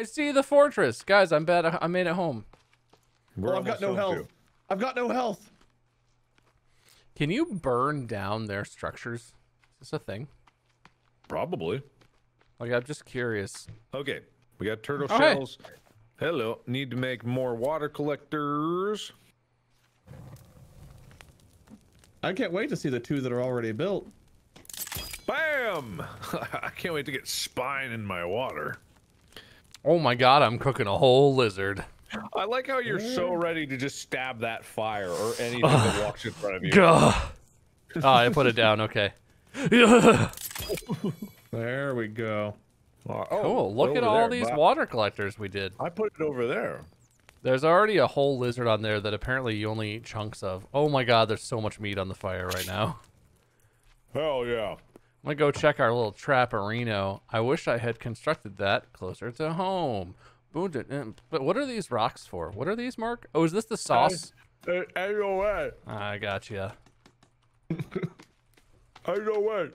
I see the fortress. Guys, I'm bad. I made it home. Well, I've got no health. Too. I've got no health. Can you burn down their structures? Is this a thing? Probably. Like, I'm just curious. Okay. We got turtle shells. Hey. Hello. Need to make more water collectors. I can't wait to see the two that are already built. Bam! I can't wait to get spine in my water. Oh my god, I'm cooking a whole lizard. I like how you're so ready to just stab that fire or anything that walks in front of you. Oh, I put it down, okay. There we go. Oh, cool, look at all these water collectors we did. I put it over there. There's already a whole lizard on there that apparently you only eat chunks of. Oh my god, there's so much meat on the fire right now. Hell yeah. I'm gonna go check our little trapperino. I wish I had constructed that closer to home. But what are these rocks for? What are these, Mark? Oh, is this the sauce? Ain't no way. I gotcha. Ain't no way.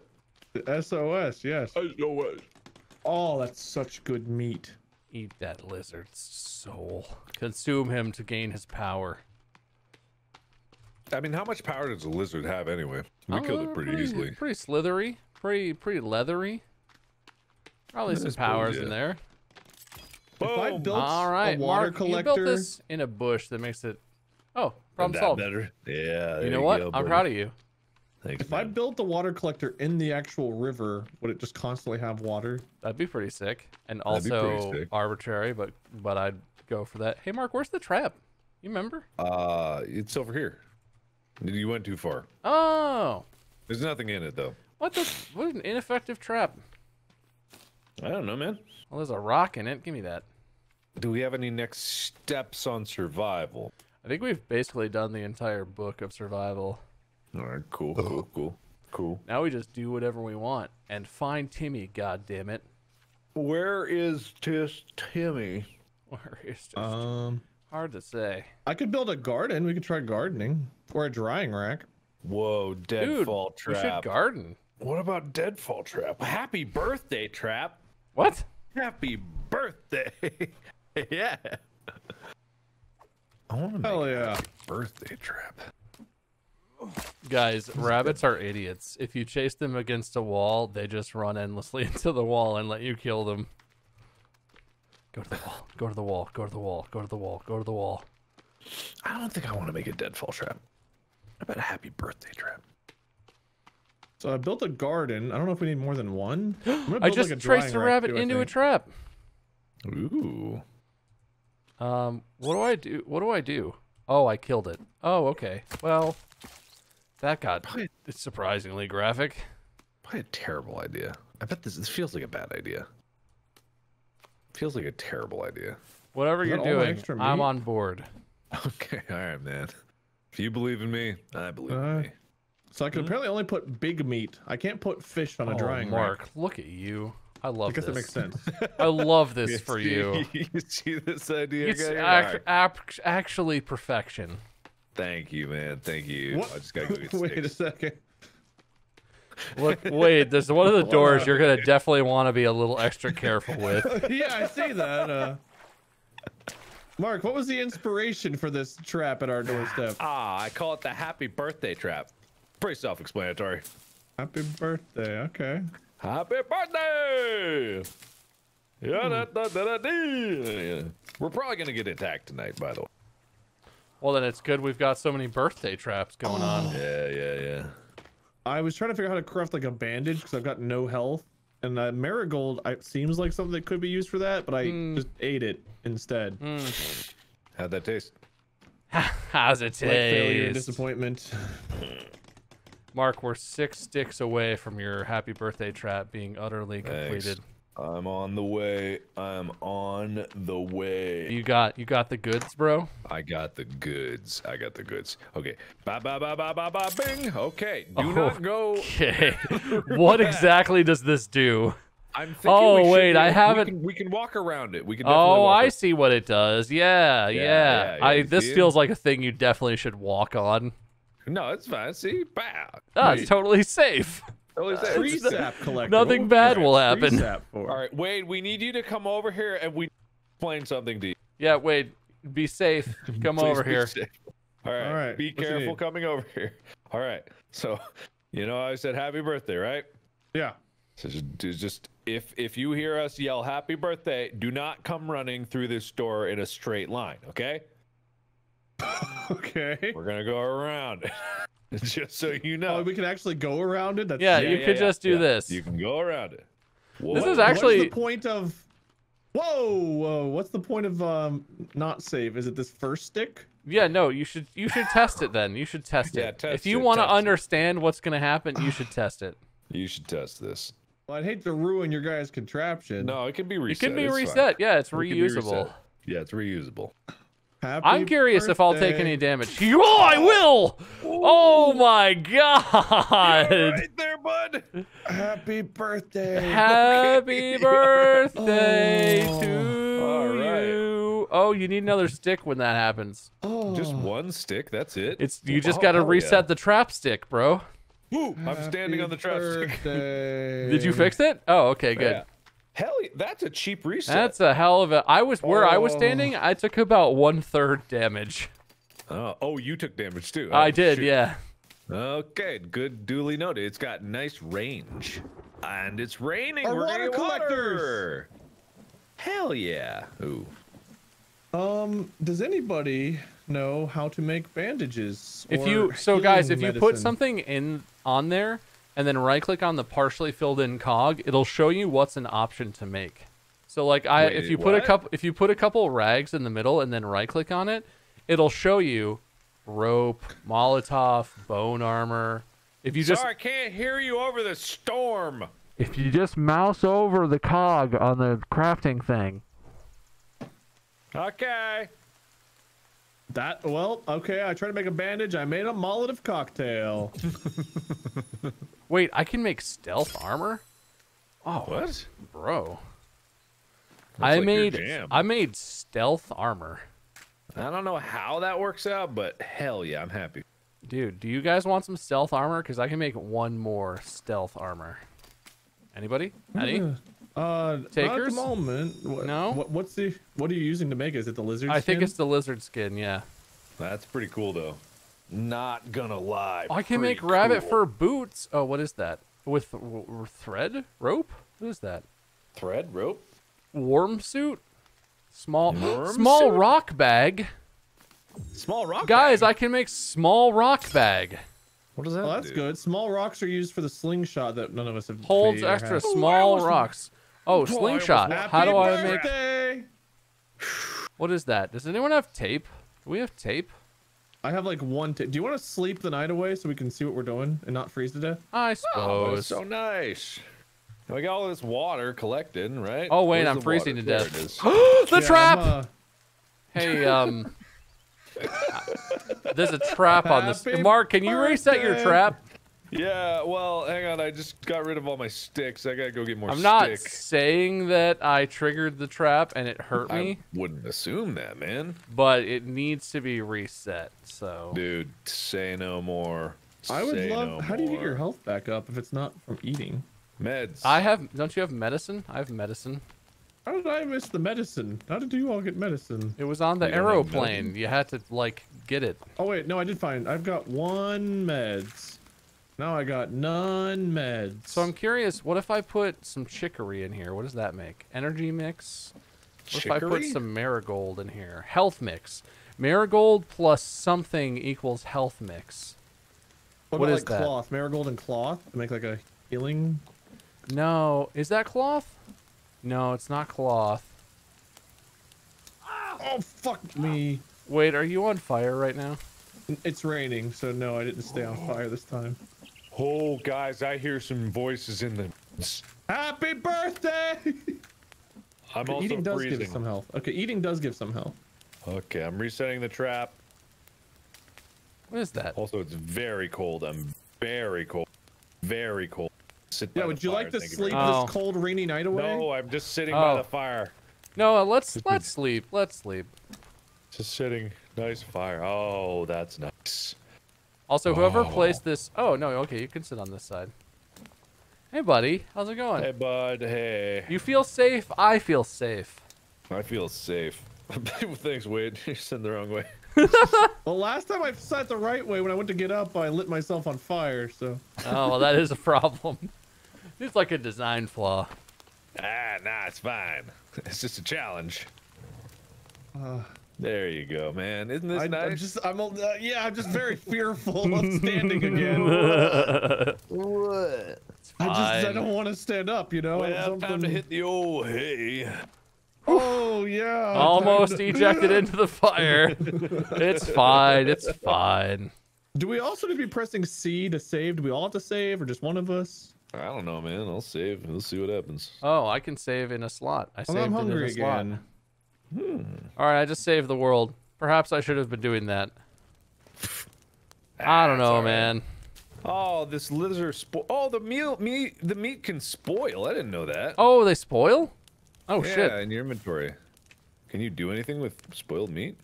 The SOS, yes. Ain't no way. Oh, that's such good meat. Eat that lizard's soul. Consume him to gain his power. I mean, how much power does a lizard have anyway? We killed it pretty easily. Pretty slithery. Pretty leathery. Probably some powers in there. Boom. If I built a water collector... You built this in a bush that makes it... Oh, problem solved. Better? Yeah, you know what? I'm proud of you. Thanks, if I built the water collector in the actual river, would it just constantly have water? That'd be pretty sick. And also arbitrary, but I'd go for that. Hey, Mark, where's the trap? You remember? It's over here. You went too far. Oh. There's nothing in it, though. What an ineffective trap. I don't know, man. Well, there's a rock in it. Give me that. Do we have any next steps on survival? I think we've basically done the entire book of survival. All right, cool, cool. Now we just do whatever we want and find Timmy, goddammit. Where is Timmy? Where is just... Hard to say. I could build a garden. We could try gardening or a drying rack. Whoa, Deadfall Trap. We should garden. What about Deadfall Trap? Happy birthday, Trap. What? Happy birthday. Yeah. I want to make a birthday trap. Guys, rabbits are idiots. If you chase them against a wall, they just run endlessly into the wall and let you kill them. Go to the wall, go to the wall, go to the wall, go to the wall, go to the wall. I don't think I want to make a Deadfall Trap. How about a Happy Birthday Trap? So I built a garden. I don't know if we need more than one. I just traced a rabbit into a trap. Ooh. What do I do? What do I do? Oh, I killed it. Oh, okay. Well, that got surprisingly graphic. Probably a terrible idea. I bet this feels like a bad idea. Feels like a terrible idea. Whatever you're doing, I'm on board. Okay, all right, man. If you believe in me, I believe in me. So I can apparently only put big meat. I can't put fish on a drying rack. Look at you. I love this. I guess that makes sense. I love this for you. You see this idea, guys? It's actually perfection. Thank you, man. Thank you. What? I just gotta go get Wait a second. Look, wait, there's one of the doors you're going to definitely want to be a little extra careful with. Yeah, I see that. Mark, what was the inspiration for this trap at our doorstep? I call it the Happy Birthday Trap. Pretty self-explanatory. Happy birthday, okay. Happy birthday! We're probably going to get attacked tonight, by the way. Well, then it's good we've got so many birthday traps going on. Yeah. I was trying to figure out how to craft like a bandage because I've got no health, and marigold seems like something that could be used for that, but I just ate it instead. How'd that taste? How's it taste? Like failure and disappointment. Mark, we're 6 sticks away from your Happy Birthday Trap being utterly completed. I'm on the way. I'm on the way. You got the goods, bro? I got the goods. I got the goods. Okay. Ba ba ba ba ba ba bing. Okay. Do not go. Okay. What exactly does this do? I'm thinking we can walk around it. We can I see what it does. Yeah. This feels like a thing you definitely should walk on. No, it's fine. See? Bah. Oh, it's totally safe. Tree sap collector. Nothing bad will happen. All right, Wade, we need you to come over here and we explain something to you. Yeah, Wade, be safe. Come over here. Safe. All right. Be careful coming over here. All right. So, you know, I said happy birthday, right? Yeah. So just if you hear us yell happy birthday, do not come running through this door in a straight line, okay? Okay. We're going to go around it. Just so you know. Oh, we can actually go around it? That's yeah, you could just do this. You can go around it. Whoa. This is actually... What's the point of... Whoa, whoa. What's the point of not save? Is it this first stick? Yeah, no, you should test it then. You should test it. Test if you want to understand what's going to happen, you should test it. You should test this. Well, I'd hate to ruin your guys' contraption. No, it can be reset. It can be reset. Yeah, it's reusable. Yeah, it's reusable. Happy I'm curious birthday. If I'll take any damage. Oh, I will! Ooh. Oh my god! You're right there, bud. Happy birthday! Happy birthday to you! Oh, you need another stick when that happens. Oh. Just one stick? That's it? It's you just got to reset the trap stick, bro. Ooh, I'm standing on the trap stick. Did you fix it? Oh, okay, good. Yeah. Hell, that's a cheap reset. That's a hell of a... I was standing, I took about 1/3 damage. Oh, you took damage too. I did, yeah. Okay, good, duly noted. It's got nice range. And it's raining. We're water collectors. Hell yeah. Ooh. Does anybody know how to make bandages? If you guys, if you put something on there, and then right-click on the partially filled-in cog, it'll show you what's an option to make. So, like, if you put a couple rags in the middle and then right-click on it, it'll show you rope, Molotov, bone armor. If you just I can't hear you over the storm. If you just mouse over the cog on the crafting thing. Okay. Okay, I tried to make a bandage. I made a Molotov cocktail. Wait, I can make stealth armor? Oh, what? Bro. I made stealth armor. I don't know how that works out, but hell yeah, I'm happy. Dude, do you guys want some stealth armor? Because I can make one more stealth armor. Anybody? Any? Takers? At the moment. No? What are you using to make it? Is it the lizard skin? I think it's the lizard skin, yeah. That's pretty cool, though. Not gonna lie. I can make rabbit fur boots. Oh, what is that? With thread? Rope? What is that? Thread? Rope? Worm suit? Small rock bag. Small rock bag? Guys, I can make small rock bag. What does that do? Oh, that's good. Small rocks are used for the slingshot that none of us have. Holds extra small rocks. Oh, slingshot. How do I make... What is that? Does anyone have tape? Do we have tape? I have like one tip. Do you want to sleep the night away so we can see what we're doing and not freeze to death? I suppose. Oh, that's so nice. We got all this water collected, right? Oh, wait, I'm freezing to death. The trap! Hey, there's a trap on this. Mark, can you reset your trap? Yeah, well, hang on. I just got rid of all my sticks. I gotta go get more sticks. I'm not saying that I triggered the trap and it hurt me. I wouldn't assume that, man. But it needs to be reset, so... Dude, say no more. I would love... How do you get your health back up if it's not from eating? Meds. I have... Don't you have medicine? I have medicine. How did I miss the medicine? How did you all get medicine? It was on the aeroplane. You had to, like, get it. Oh, wait. No, I did find... I've got 1 meds. Now I got none meds. So I'm curious, what if I put some chicory in here? What does that make? Energy mix? What if I put some marigold in here? Health mix. Marigold plus something equals health mix. What is that? Cloth? Marigold and cloth? Make like a healing? No. Is that cloth? No, it's not cloth. Oh, fuck me. Wait, are you on fire right now? It's raining, so no, I didn't stay on fire this time. Oh, guys, I hear some voices in the... Happy birthday! I'm also eating does freezing. Give some health. Okay, eating does give some health. Okay, I'm resetting the trap. What is that? Also, it's very cold. I'm very cold. Very cold. Sit down. Yeah, would you like to sleep this cold, rainy night away? No, I'm just sitting by the fire. No, let's sleep. Let's sleep. Just sitting. Nice fire. Oh, that's nice. Also, whoever placed this... Oh, no, okay, you can sit on this side. Hey, buddy. How's it going? Hey, bud. Hey. You feel safe? I feel safe. I feel safe. Thanks, Wade. You're sitting the wrong way. Well, last time I sat the right way, when I went to get up, I lit myself on fire, so. Oh, well, that is a problem. It's like a design flaw. Ah, nah, it's fine. It's just a challenge. There you go, man. Isn't this nice? I'm just very fearful of standing again. What? I don't want to stand up, you know. Well, time to hit the old hay. Oh yeah. Almost ejected into the fire. It's fine. It's fine. Do we also need to be pressing C to save? Do we all have to save, or just one of us? I don't know, man. I'll save. We'll see what happens. Oh, I can save in a slot. I'm hungry again. All right, I just saved the world. Perhaps I should have been doing that. I don't know, man. Oh, this lizard spoil. Oh, the meat can spoil. I didn't know that. Oh, they spoil? Oh yeah, shit. Yeah, in your inventory. Can you do anything with spoiled meat?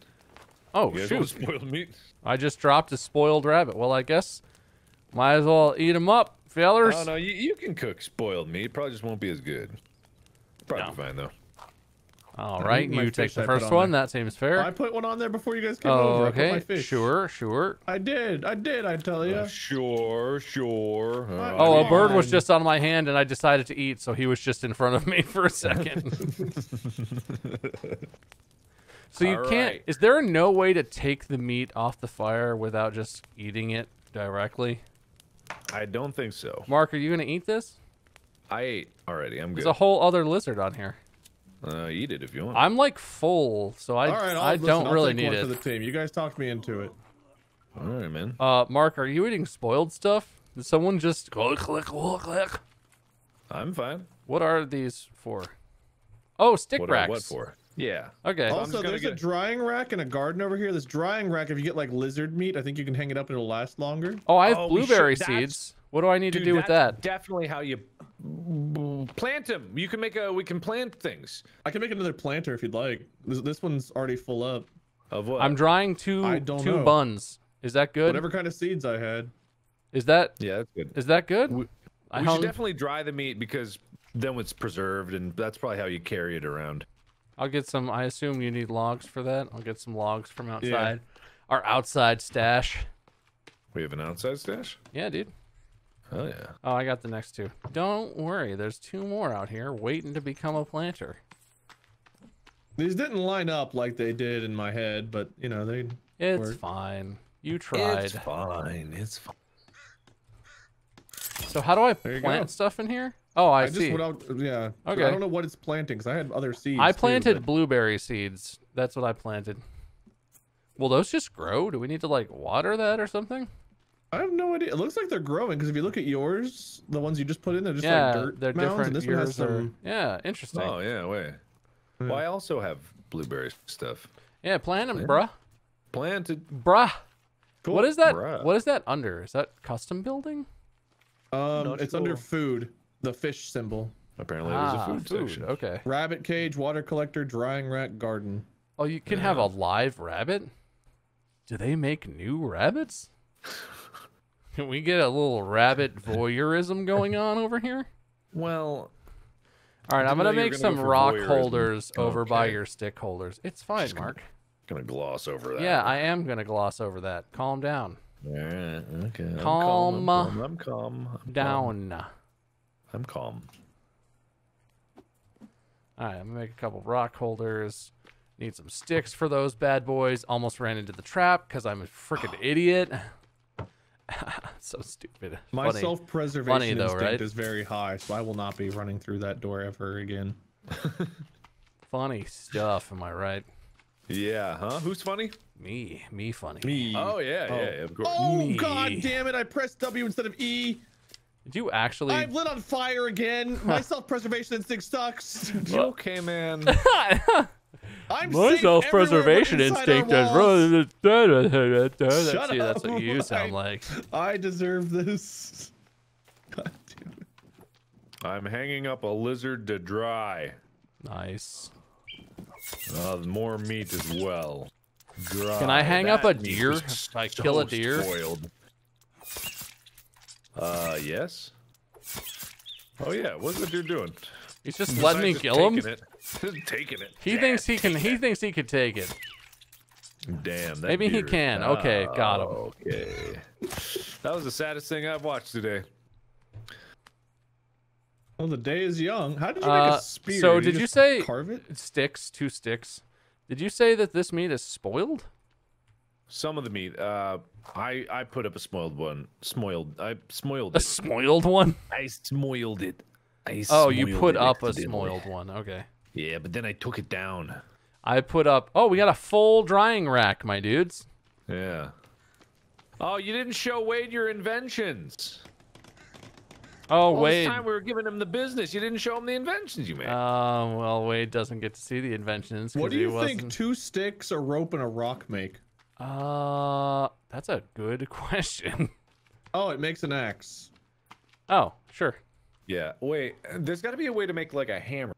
Oh shoot. With spoiled meat. I just dropped a spoiled rabbit. Well, I guess might as well eat them up, fellers. Oh no, you can cook spoiled meat. Probably just won't be as good. Probably fine though. All right, you take the first one. That seems fair. I put one on there before you guys came over. Okay. I put my fish. Sure, sure. I did. I tell you. Sure, sure. Oh, a bird was just on my hand, and I decided to eat, so he was just in front of me for a second. So you can't. Is there no way to take the meat off the fire without just eating it directly? I don't think so. Mark, are you gonna eat this? I ate already. I'm good. There's a whole other lizard on here. Eat it if you want. I'm like full, so I don't really need it. For the team. You guys talked me into it. All right, man. Mark, are you eating spoiled stuff? Did someone just go click, click, click? I'm fine. What are these for? Oh, stick racks. What for? Yeah. Okay. Also, there's a drying rack and a garden over here. This drying rack, if you get like lizard meat, I think you can hang it up and it'll last longer. Oh, I have blueberry seeds. What do I need to do with that? Definitely how you plant them. You can make we can plant things. I can make another planter if you'd like. This one's already full up. Of what? I'm drying two buns. Is that good? Whatever kind of seeds I had. Is that? Yeah, that's good. Is that good? We should definitely dry the meat because then it's preserved, and that's probably how you carry it around. I'll get some. I assume you need logs for that. I'll get some logs from outside. Yeah. Our outside stash. We have an outside stash? Yeah, dude. Oh yeah. Oh, I got the next two. Don't worry, there's two more out here waiting to become a planter. These didn't line up like they did in my head, but you know they. It's fine. You tried. It's fine. It's fine. So how do I plant stuff in here? Oh, I see. Yeah. Okay. I don't know what it's planting because I had other seeds. I planted blueberry seeds. That's what I planted. Will those just grow? Do we need to like water that or something? I have no idea. It looks like they're growing because if you look at yours, the ones you just put in, they're just like dirt they're mounds, different. And this one has some. Yeah, interesting. Oh yeah, wait. Yeah. Well, I also have blueberry stuff. Yeah, plant them, bruh. Planted, bruh. Cool. What is that? Bruh. What is that under? Is that custom building? It's under food. The fish symbol. Apparently, there's a food section. Okay. Rabbit cage, water collector, drying rack, garden. Oh, you can have a live rabbit. Do they make new rabbits? Can we get a little rabbit voyeurism going on over here? Well, all right, I'm gonna make some rock holders over by your stick holders. It's fine, Mark. Gonna gloss over that. Yeah, I am gonna gloss over that. Calm down. Yeah, okay. Calm. I'm calm. Down. I'm calm. All right, I'm gonna make a couple rock holders. Need some sticks for those bad boys. Almost ran into the trap because I'm a freaking idiot. So stupid. My self-preservation instinct is very high, so I will not be running through that door ever again. Funny stuff, am I right? Yeah, huh? Who's funny? Me funny. Me. Oh yeah, yeah, of course. Oh god damn it! I pressed W instead of E. Did you actually? I'm lit on fire again. My self-preservation instinct sucks. You okay, man? My self-preservation instinct is running. That's what you sound like. I deserve this. God damn it. I'm hanging up a lizard to dry. Nice. More meat as well. Dry. Can I hang up a deer? If I kill a deer? Yes. Oh yeah, what's the deer doing? He's just letting me kill him. Taking it. He thinks he can. He thinks he could take it. Damn. Maybe he can. Okay, got him. Okay. That was the saddest thing I've watched today. Well, the day is young. How did you make a spear? So did you say carve it? Sticks, 2 sticks. Did you say that this meat is spoiled? Some of the meat. I put up a spoiled one. Smoiled. I smoiled it. A smoiled one? I smoiled it. Oh, you put up a smoiled one. Okay. Yeah, but then I took it down. I put up... Oh, we got a full drying rack, my dudes. Yeah. Oh, you didn't show Wade your inventions. Oh, Wade. All the time we were giving him the business, you didn't show him the inventions you made. Oh, well, Wade doesn't get to see the inventions. What do you think 2 sticks, a rope, and a rock make? That's a good question. Oh, it makes an axe. Oh, sure. Yeah. Wait, there's got to be a way to make like a hammer.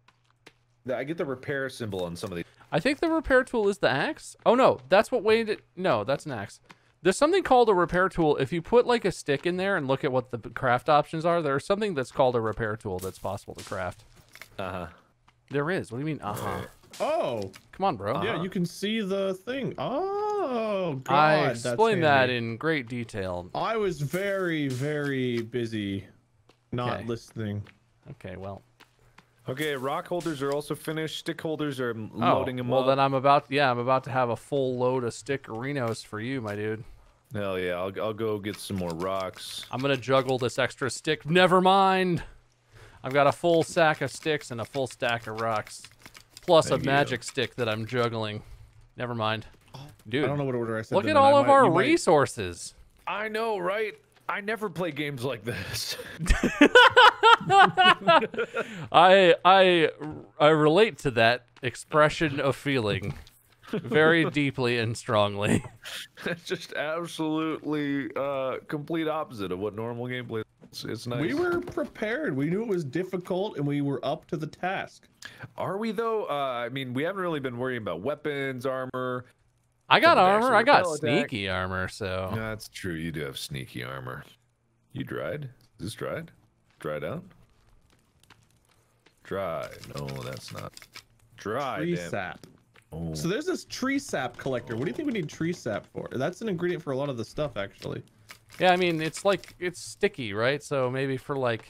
I get the repair symbol on some of these. I think the repair tool is the axe. Oh no, that's what Wade did. No, that's an axe. There's something called a repair tool. If you put like a stick in there and look at what the craft options are, there's something that's called a repair tool that's possible to craft. Uh-huh. There is. What do you mean? Uh-huh. Oh. Come on, bro. Yeah, you can see the thing. Oh, God. I explained that in great detail. I was very, very busy not listening. Okay, well. Okay, rock holders are also finished. Stick holders are loading them up. Well, then I'm about to have a full load of stickerinos for you, my dude. Hell yeah, I'll go get some more rocks. I'm going to juggle this extra stick. Never mind. I've got a full sack of sticks and a full stack of rocks. Plus a magic stick that I'm juggling. Never mind. Dude, I don't know what order I said. Look at all of our resources. I know, right? I never play games like this. I relate to that expression of feeling very deeply and strongly. It's just absolutely complete opposite of what normal gameplay is. It's nice. We were prepared. We knew it was difficult, and we were up to the task. Are we though? I mean, we haven't really been worrying about weapons, armor. I got armor. I got sneaky armor. So no, that's true. You do have sneaky armor. You dried? Is this dried? Dried out? Dry? No, that's not dry. Tree sap. Oh. So there's this tree sap collector. What do you think we need tree sap for? That's an ingredient for a lot of the stuff, actually. Yeah, I mean, it's like, it's sticky, right? So maybe for like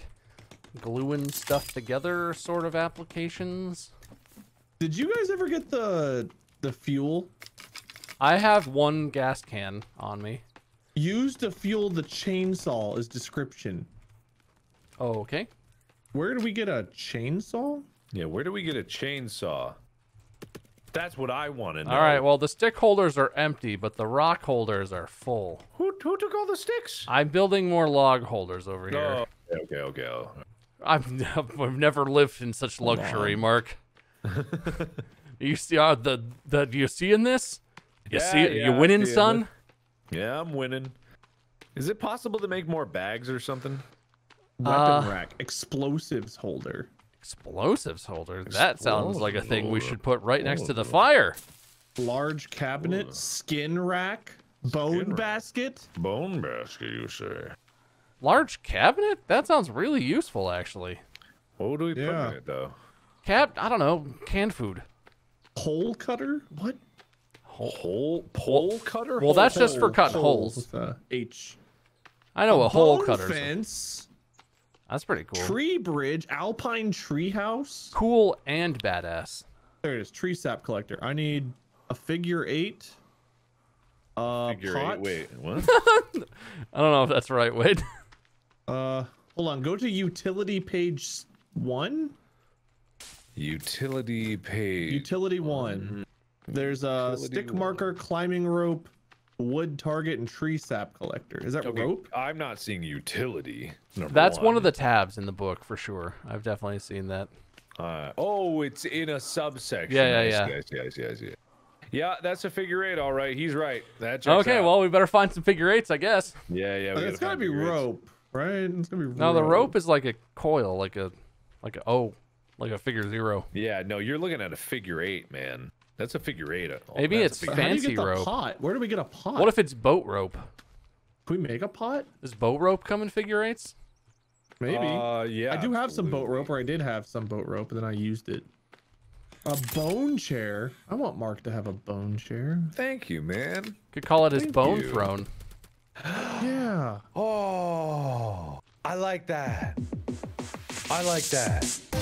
gluing stuff together sort of applications. Did you guys ever get the fuel? I have 1 gas can on me. Used to fuel the chainsaw is description. Oh, okay. Where do we get a chainsaw? Yeah, where do we get a chainsaw? That's what I want to know. All right, well, the stick holders are empty, but the rock holders are full. Who took all the sticks? I'm building more log holders over here. Okay, okay, okay. I've never lived in such luxury, Mark. You see you seeing this? You see, you winning, son? Yeah, I'm winning. Is it possible to make more bags or something? Weapon rack, explosives holder. Explosives holder? That sounds like a thing we should put right next to the fire. Large cabinet, skin rack, bone basket. Bone basket, you say? Large cabinet? That sounds really useful, actually. What do we put in it, though? I don't know, canned food. Hole cutter? What? Pole cutter? Well, that's just for cutting holes. With a H. I know a hole cutter. Fence. That's pretty cool. Tree bridge, alpine tree house. Cool and badass. There it is, tree sap collector. I need a figure 8. Figure 8. Wait, what? I don't know if that's right. Wait. Hold on. Go to utility page 1. Utility page. Utility 1. Mm-hmm. There's a stick marker, climbing rope, wood target, and tree sap collector. Is that rope? I'm not seeing utility. That's one of the tabs in the book for sure. I've definitely seen that. Oh, it's in a subsection. Yeah. Yeah, that's a figure 8, all right. He's right. That's okay. Well, we better find some figure 8s, I guess. Yeah. It's gotta be rope, right? It's gonna be. No, the rope is like a coil, like a figure 0. Yeah. No, you're looking at a figure 8, man. That's a figure 8. Maybe it's fancy rope. Where do we get a pot? What if it's boat rope? Can we make a pot? Does boat rope come in figure 8s? Maybe. Yeah. I do have some boat rope, or I did have some boat rope, and then I used it. A bone chair? I want Mark to have a bone chair. Thank you, man. Could call it his bone throne. Yeah. Oh, I like that. I like that.